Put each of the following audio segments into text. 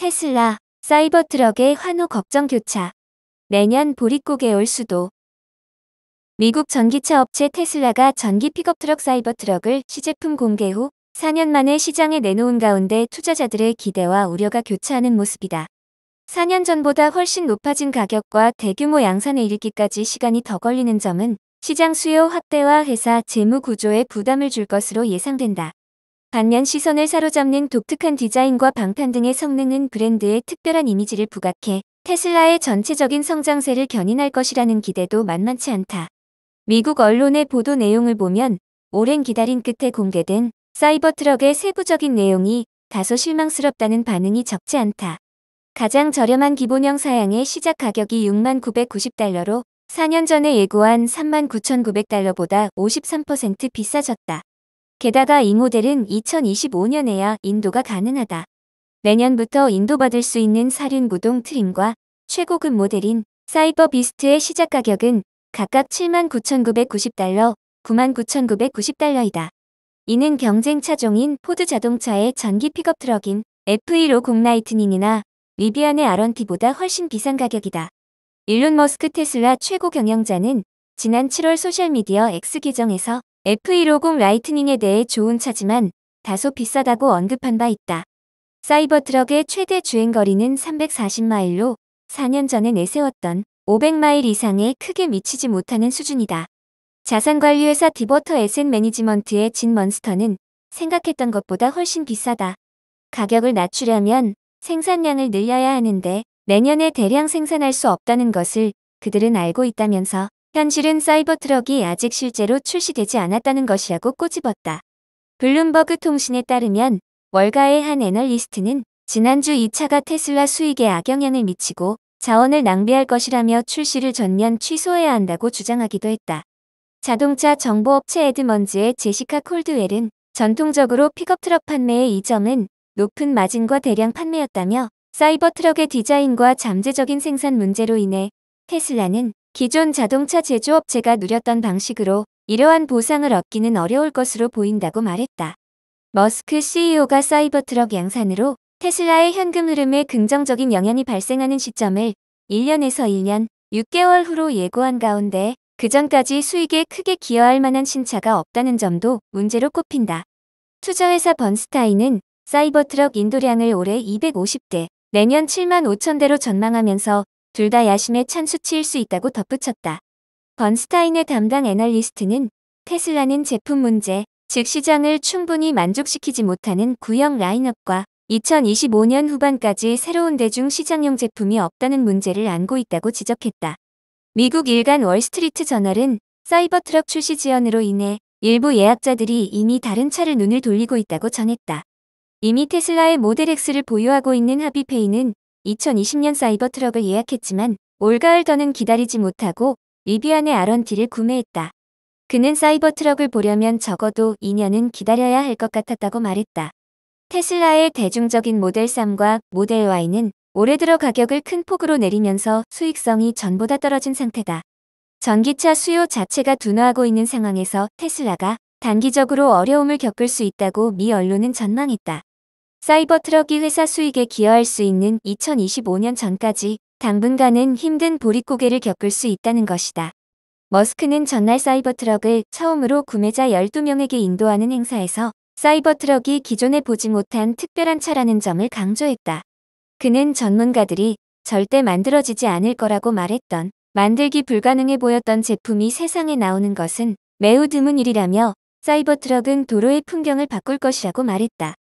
테슬라, 사이버트럭의 환호 걱정 교차. 내년 보릿고개 올 수도. 미국 전기차 업체 테슬라가 전기 픽업트럭 사이버트럭을 시제품 공개 후 4년 만에 시장에 내놓은 가운데 투자자들의 기대와 우려가 교차하는 모습이다. 4년 전보다 훨씬 높아진 가격과 대규모 양산에 이르기까지 시간이 더 걸리는 점은 시장 수요 확대와 회사 재무 구조에 부담을 줄 것으로 예상된다. 반면 시선을 사로잡는 독특한 디자인과 방탄 등의 성능은 브랜드의 특별한 이미지를 부각해 테슬라의 전체적인 성장세를 견인할 것이라는 기대도 만만치 않다. 미국 언론의 보도 내용을 보면 오랜 기다림 끝에 공개된 사이버트럭의 세부적인 내용이 다소 실망스럽다는 반응이 적지 않다. 가장 저렴한 기본형 사양의 시작 가격이 6만 $990로 4년 전에 예고한 3만 $9,900보다 53% 비싸졌다. 게다가 이 모델은 2025년에야 인도가 가능하다. 내년부터 인도받을 수 있는 사륜 구동 트림과 최고급 모델인 사이버 비스트의 시작 가격은 각각 7만 $9,990, 9만 $9,990이다. 이는 경쟁 차종인 포드 자동차의 전기 픽업 트럭인 FE50 라이트닝이나 리비안의 R1T보다 훨씬 비싼 가격이다. 일론 머스크 테슬라 최고 경영자는 지난 7월 소셜미디어 X 계정에서 FE50 라이트닝에 대해 좋은 차지만 다소 비싸다고 언급한 바 있다. 사이버트럭의 최대 주행거리는 340마일로 4년 전에 내세웠던 500마일 이상에 크게 미치지 못하는 수준이다. 자산관리회사 디버터 에셋 매니지먼트의 진 먼스터는 생각했던 것보다 훨씬 비싸다. 가격을 낮추려면 생산량을 늘려야 하는데 내년에 대량 생산할 수 없다는 것을 그들은 알고 있다면서 현실은 사이버트럭이 아직 실제로 출시되지 않았다는 것이라고 꼬집었다. 블룸버그 통신에 따르면 월가의 한 애널리스트는 지난주 이 차가 테슬라 수익에 악영향을 미치고 자원을 낭비할 것이라며 출시를 전면 취소해야 한다고 주장하기도 했다. 자동차 정보업체 에드먼즈의 제시카 콜드웰은 전통적으로 픽업트럭 판매의 이점은 높은 마진과 대량 판매였다며 사이버트럭의 디자인과 잠재적인 생산 문제로 인해 테슬라는 기존 자동차 제조업체가 누렸던 방식으로 이러한 보상을 얻기는 어려울 것으로 보인다고 말했다. 머스크 CEO가 사이버트럭 양산으로 테슬라의 현금 흐름에 긍정적인 영향이 발생하는 시점을 1년에서 1년, 6개월 후로 예고한 가운데 그전까지 수익에 크게 기여할 만한 신차가 없다는 점도 문제로 꼽힌다. 투자회사 번스타인은 사이버트럭 인도량을 올해 250대, 내년 7만 5,000대로 전망하면서 둘 다 야심에 찬 수치일 수 있다고 덧붙였다. 번스타인의 담당 애널리스트는 테슬라는 제품 문제, 즉 시장을 충분히 만족시키지 못하는 구형 라인업과 2025년 후반까지 새로운 대중 시장용 제품이 없다는 문제를 안고 있다고 지적했다. 미국 일간 월스트리트 저널은 사이버트럭 출시 지연으로 인해 일부 예약자들이 이미 다른 차를 눈을 돌리고 있다고 전했다. 이미 테슬라의 모델 X를 보유하고 있는 하비페이는 2020년 사이버트럭을 예약했지만 올가을 더는 기다리지 못하고 리비안의 R1T를 구매했다. 그는 사이버트럭을 보려면 적어도 2년은 기다려야 할 것 같았다고 말했다. 테슬라의 대중적인 모델 3과 모델 Y는 올해 들어 가격을 큰 폭으로 내리면서 수익성이 전보다 떨어진 상태다. 전기차 수요 자체가 둔화하고 있는 상황에서 테슬라가 단기적으로 어려움을 겪을 수 있다고 미 언론은 전망했다. 사이버트럭이 회사 수익에 기여할 수 있는 2025년 전까지 당분간은 힘든 보릿고개를 겪을 수 있다는 것이다. 머스크는 전날 사이버트럭을 처음으로 구매자 12명에게 인도하는 행사에서 사이버트럭이 기존에 보지 못한 특별한 차라는 점을 강조했다. 그는 전문가들이 절대 만들어지지 않을 거라고 말했던 만들기 불가능해 보였던 제품이 세상에 나오는 것은 매우 드문 일이라며 사이버트럭은 도로의 풍경을 바꿀 것이라고 말했다.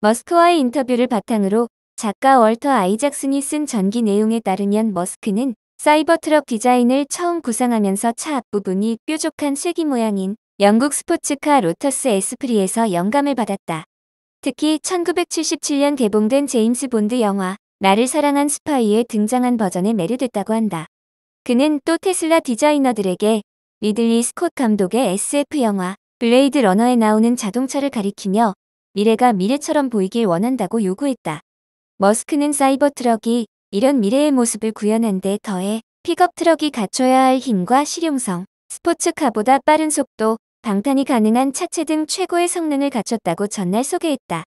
머스크와의 인터뷰를 바탕으로 작가 월터 아이작슨이 쓴 전기 내용에 따르면 머스크는 사이버트럭 디자인을 처음 구상하면서 차 앞부분이 뾰족한 쐐기 모양인 영국 스포츠카 로터스 에스프리에서 영감을 받았다. 특히 1977년 개봉된 제임스 본드 영화 나를 사랑한 스파이에 등장한 버전에 매료됐다고 한다. 그는 또 테슬라 디자이너들에게 리들리 스콧 감독의 SF 영화 블레이드 러너에 나오는 자동차를 가리키며 미래가 미래처럼 보이길 원한다고 요구했다. 머스크는 사이버트럭이 이런 미래의 모습을 구현한 데 더해 픽업트럭이 갖춰야 할 힘과 실용성, 스포츠카보다 빠른 속도, 방탄이 가능한 차체 등 최고의 성능을 갖췄다고 전날 소개했다.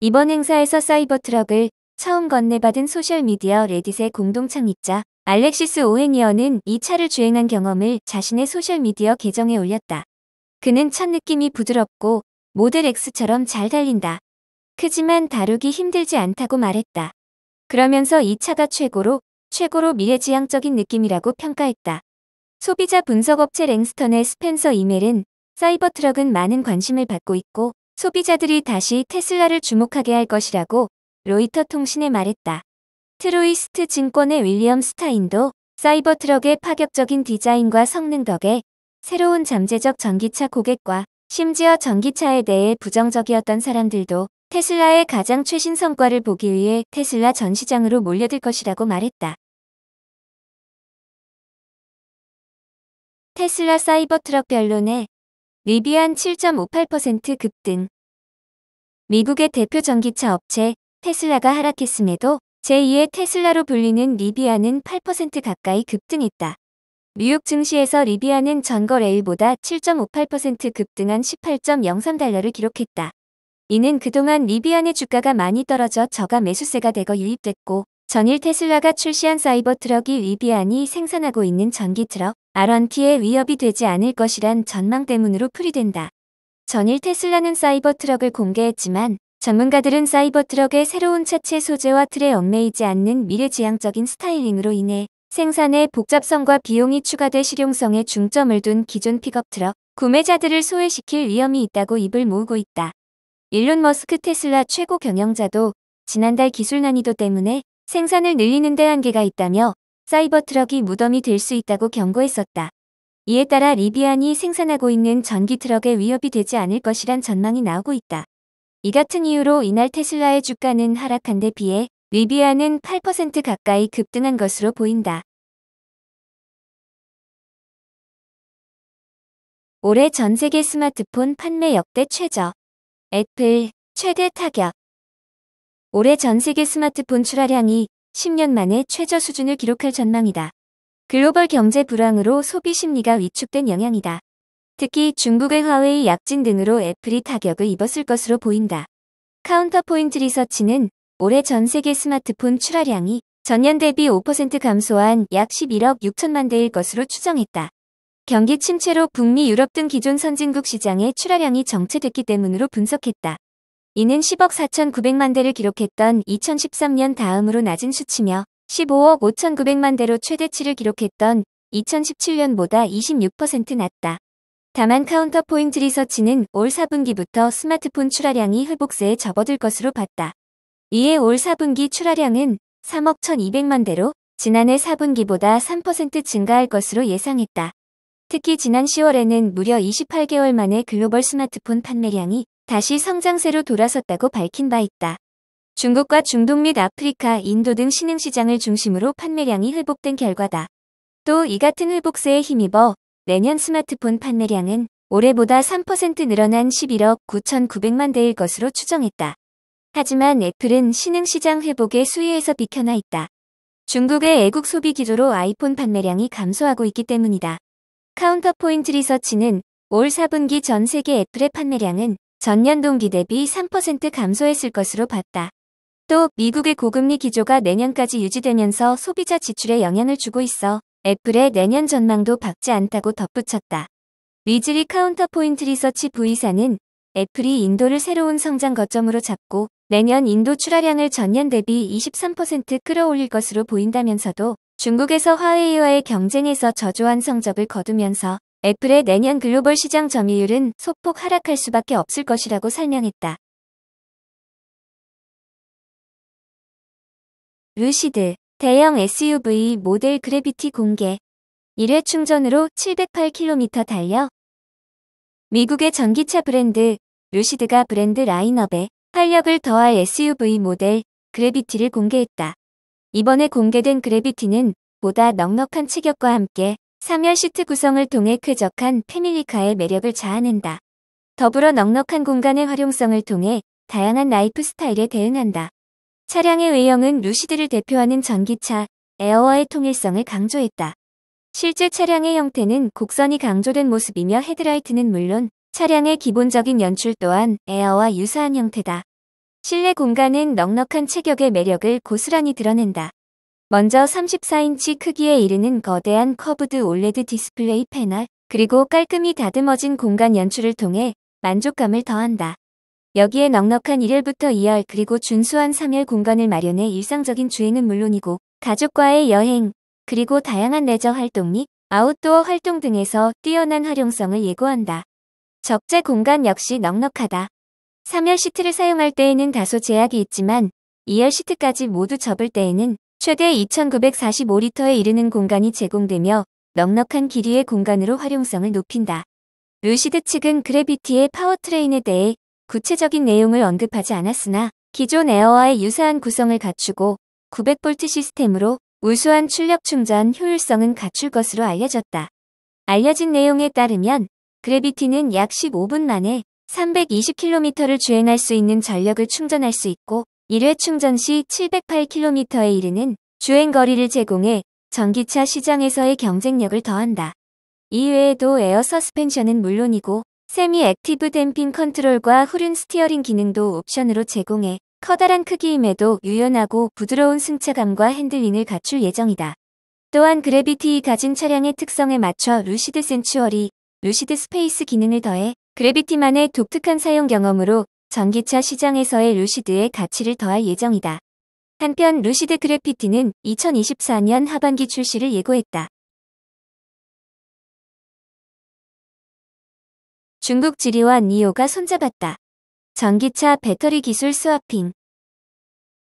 이번 행사에서 사이버트럭을 처음 건네받은 소셜미디어 레딧의 공동 창립자 알렉시스 오헤니어는 이 차를 주행한 경험을 자신의 소셜미디어 계정에 올렸다. 그는 첫 느낌이 부드럽고 모델 X처럼 잘 달린다. 크지만 다루기 힘들지 않다고 말했다. 그러면서 이 차가 최고로 미래지향적인 느낌이라고 평가했다. 소비자 분석업체 랭스턴의 스펜서 이멜은 사이버트럭은 많은 관심을 받고 있고 소비자들이 다시 테슬라를 주목하게 할 것이라고 로이터 통신에 말했다. 트로이스트 증권의 윌리엄 스타인도 사이버트럭의 파격적인 디자인과 성능 덕에 새로운 잠재적 전기차 고객과 심지어 전기차에 대해 부정적이었던 사람들도 테슬라의 가장 최신 성과를 보기 위해 테슬라 전 시장으로 몰려들 것이라고 말했다. 테슬라 사이버트럭 변론에 리비안 7.58% 급등. 미국의 대표 전기차 업체 테슬라가 하락했음에도 제2의 테슬라로 불리는 리비안은 8% 가까이 급등했다. 뉴욕 증시에서 리비안은 전거 레일보다 7.58% 급등한 18.03달러를 기록했다. 이는 그동안 리비안의 주가가 많이 떨어져 저가 매수세가 대거 유입됐고 전일 테슬라가 출시한 사이버트럭이 리비안이 생산하고 있는 전기트럭 R1T에 위협이 되지 않을 것이란 전망 때문으로 풀이된다. 전일 테슬라는 사이버트럭을 공개했지만 전문가들은 사이버트럭의 새로운 차체 소재와 틀에 얽매이지 않는 미래지향적인 스타일링으로 인해 생산에 복잡성과 비용이 추가돼 실용성에 중점을 둔 기존 픽업트럭 구매자들을 소외시킬 위험이 있다고 입을 모으고 있다. 일론 머스크 테슬라 최고 경영자도 지난달 기술 난이도 때문에 생산을 늘리는 데 한계가 있다며 사이버트럭이 무덤이 될 수 있다고 경고했었다. 이에 따라 리비안이 생산하고 있는 전기트럭에 위협이 되지 않을 것이란 전망이 나오고 있다. 이 같은 이유로 이날 테슬라의 주가는 하락한 데 비해 리비안은 8% 가까이 급등한 것으로 보인다. 올해 전 세계 스마트폰 판매 역대 최저. 애플 최대 타격. 올해 전 세계 스마트폰 출하량이 10년 만에 최저 수준을 기록할 전망이다. 글로벌 경제 불황으로 소비 심리가 위축된 영향이다. 특히 중국의 화웨이 약진 등으로 애플이 타격을 입었을 것으로 보인다. 카운터포인트 리서치는 올해 전 세계 스마트폰 출하량이 전년 대비 5% 감소한 약 11억 6천만 대일 것으로 추정했다. 경기 침체로 북미, 유럽 등 기존 선진국 시장의 출하량이 정체됐기 때문으로 분석했다. 이는 10억 4,900만 대를 기록했던 2013년 다음으로 낮은 수치며 15억 5,900만 대로 최대치를 기록했던 2017년보다 26% 낮다. 다만 카운터포인트 리서치는 올 4분기부터 스마트폰 출하량이 회복세에 접어들 것으로 봤다. 이에 올 4분기 출하량은 3억 1,200만 대로 지난해 4분기보다 3% 증가할 것으로 예상했다. 특히 지난 10월에는 무려 28개월 만에 글로벌 스마트폰 판매량이 다시 성장세로 돌아섰다고 밝힌 바 있다. 중국과 중동 및 아프리카, 인도 등 신흥시장을 중심으로 판매량이 회복된 결과다. 또 이 같은 회복세에 힘입어 내년 스마트폰 판매량은 올해보다 3% 늘어난 11억 9,900만 대일 것으로 추정했다. 하지만 애플은 신흥시장 회복의 수위에서 비켜나 있다. 중국의 애국 소비 기조로 아이폰 판매량이 감소하고 있기 때문이다. 카운터포인트 리서치는 올 4분기 전 세계 애플의 판매량은 전년 동기 대비 3% 감소했을 것으로 봤다. 또 미국의 고금리 기조가 내년까지 유지되면서 소비자 지출에 영향을 주고 있어 애플의 내년 전망도 밝지 않다고 덧붙였다. 위즐리 카운터포인트 리서치 부이사는 애플이 인도를 새로운 성장 거점으로 잡고 내년 인도 출하량을 전년 대비 23% 끌어올릴 것으로 보인다면서도 중국에서 화웨이와의 경쟁에서 저조한 성적을 거두면서 애플의 내년 글로벌 시장 점유율은 소폭 하락할 수밖에 없을 것이라고 설명했다. 루시드 대형 SUV 모델 그래비티 공개. 1회 충전으로 708km 달려. 미국의 전기차 브랜드 루시드가 브랜드 라인업에 활력을 더할 SUV 모델 그래비티를 공개했다. 이번에 공개된 그래비티는 보다 넉넉한 체격과 함께 3열 시트 구성을 통해 쾌적한 패밀리카의 매력을 자아낸다. 더불어 넉넉한 공간의 활용성을 통해 다양한 라이프 스타일에 대응한다. 차량의 외형은 루시드를 대표하는 전기차 에어와의 통일성을 강조했다. 실제 차량의 형태는 곡선이 강조된 모습이며 헤드라이트는 물론 차량의 기본적인 연출 또한 에어와 유사한 형태다. 실내 공간은 넉넉한 체격의 매력을 고스란히 드러낸다. 먼저 34인치 크기에 이르는 거대한 커브드 올레드 디스플레이 패널, 그리고 깔끔히 다듬어진 공간 연출을 통해 만족감을 더한다. 여기에 넉넉한 1열부터 2열 그리고 준수한 3열 공간을 마련해 일상적인 주행은 물론이고 가족과의 여행, 그리고 다양한 레저 활동 및 아웃도어 활동 등에서 뛰어난 활용성을 예고한다. 적재 공간 역시 넉넉하다. 3열 시트를 사용할 때에는 다소 제약이 있지만 2열 시트까지 모두 접을 때에는 최대 2,945리터에 이르는 공간이 제공되며 넉넉한 길이의 공간으로 활용성을 높인다. 루시드 측은 그래비티의 파워트레인에 대해 구체적인 내용을 언급하지 않았으나 기존 에어와의 유사한 구성을 갖추고 900V 시스템으로 우수한 출력 충전 효율성은 갖출 것으로 알려졌다. 알려진 내용에 따르면 그래비티는 약 15분 만에 320km를 주행할 수 있는 전력을 충전할 수 있고 1회 충전 시 708km에 이르는 주행 거리를 제공해 전기차 시장에서의 경쟁력을 더한다. 이외에도 에어 서스펜션은 물론이고 세미 액티브 댐핑 컨트롤과 후륜 스티어링 기능도 옵션으로 제공해 커다란 크기임에도 유연하고 부드러운 승차감과 핸들링을 갖출 예정이다. 또한 그래비티가 가진 차량의 특성에 맞춰 루시드 센츄어리, 루시드 스페이스 기능을 더해 그래비티만의 독특한 사용 경험으로 전기차 시장에서의 루시드의 가치를 더할 예정이다. 한편 루시드 그래피티는 2024년 하반기 출시를 예고했다. 중국 지리와 니오가 손잡았다. 전기차 배터리 기술 스와핑.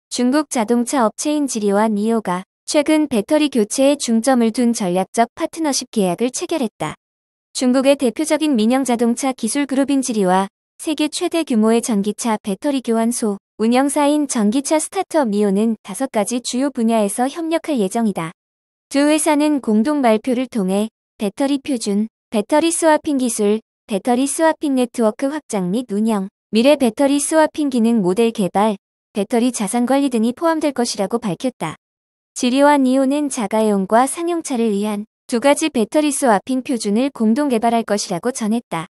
중국 자동차 업체인 지리와 니오가 최근 배터리 교체에 중점을 둔 전략적 파트너십 계약을 체결했다. 중국의 대표적인 민영 자동차 기술 그룹인 지리와 세계 최대 규모의 전기차 배터리 교환소, 운영사인 전기차 스타트업 니오는 5가지 주요 분야에서 협력할 예정이다. 두 회사는 공동 발표를 통해 배터리 표준, 배터리 스와핑 기술, 배터리 스와핑 네트워크 확장 및 운영, 미래 배터리 스와핑 기능 모델 개발, 배터리 자산 관리 등이 포함될 것이라고 밝혔다. 지리와 니오는 자가용과 상용차를 위한 2가지 배터리 스와핑 표준을 공동 개발할 것이라고 전했다.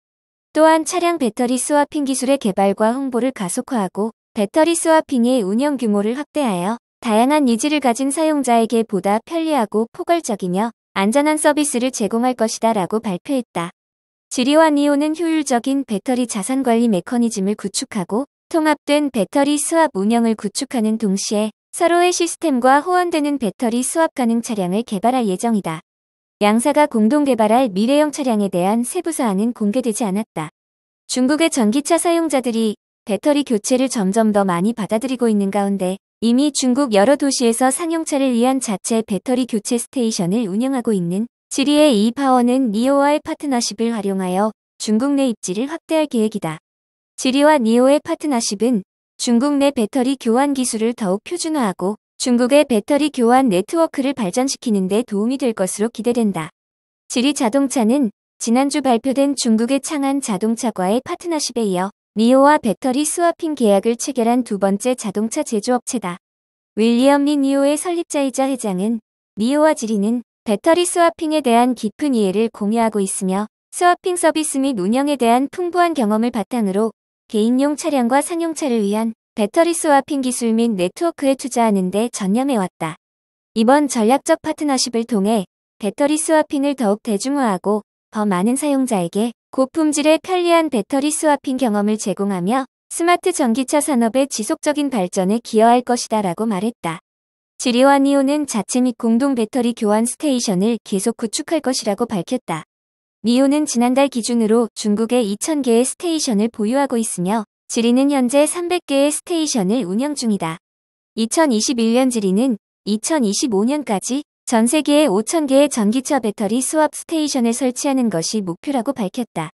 또한 차량 배터리 스와핑 기술의 개발과 홍보를 가속화하고 배터리 스와핑의 운영 규모를 확대하여 다양한 니즈를 가진 사용자에게 보다 편리하고 포괄적이며 안전한 서비스를 제공할 것이다 라고 발표했다. 지리와 니오는 효율적인 배터리 자산 관리 메커니즘을 구축하고 통합된 배터리 스왑 운영을 구축하는 동시에 서로의 시스템과 호환되는 배터리 스왑 가능 차량을 개발할 예정이다. 양사가 공동 개발할 미래형 차량에 대한 세부 사항은 공개되지 않았다. 중국의 전기차 사용자들이 배터리 교체를 점점 더 많이 받아들이고 있는 가운데 이미 중국 여러 도시에서 상용차를 위한 자체 배터리 교체 스테이션을 운영하고 있는 지리의 이파워는 니오와의 파트너십을 활용하여 중국 내 입지를 확대할 계획이다. 지리와 니오의 파트너십은 중국 내 배터리 교환 기술을 더욱 표준화하고 중국의 배터리 교환 네트워크를 발전시키는 데 도움이 될 것으로 기대된다. 지리 자동차는 지난주 발표된 중국의 창안 자동차과의 파트너십에 이어 니오와 배터리 스와핑 계약을 체결한 2번째 자동차 제조업체다. 윌리엄 리 니오의 설립자이자 회장은 니오와 지리는 배터리 스와핑에 대한 깊은 이해를 공유하고 있으며 스와핑 서비스 및 운영에 대한 풍부한 경험을 바탕으로 개인용 차량과 상용차를 위한 배터리 스와핑 기술 및 네트워크에 투자하는 데 전념해왔다. 이번 전략적 파트너십을 통해 배터리 스와핑을 더욱 대중화하고 더 많은 사용자에게 고품질의 편리한 배터리 스와핑 경험을 제공하며 스마트 전기차 산업의 지속적인 발전에 기여할 것이다 라고 말했다. 지리와 니오는 자체 및 공동 배터리 교환 스테이션을 계속 구축할 것이라고 밝혔다. 니오는 지난달 기준으로 중국에 2,000개의 스테이션을 보유하고 있으며 지리는 현재 300개의 스테이션을 운영 중이다. 2021년 지리는 2025년까지 전 세계에 5,000개의 전기차 배터리 스왑 스테이션을 설치하는 것이 목표라고 밝혔다.